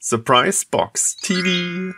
SurpriseBoxTV.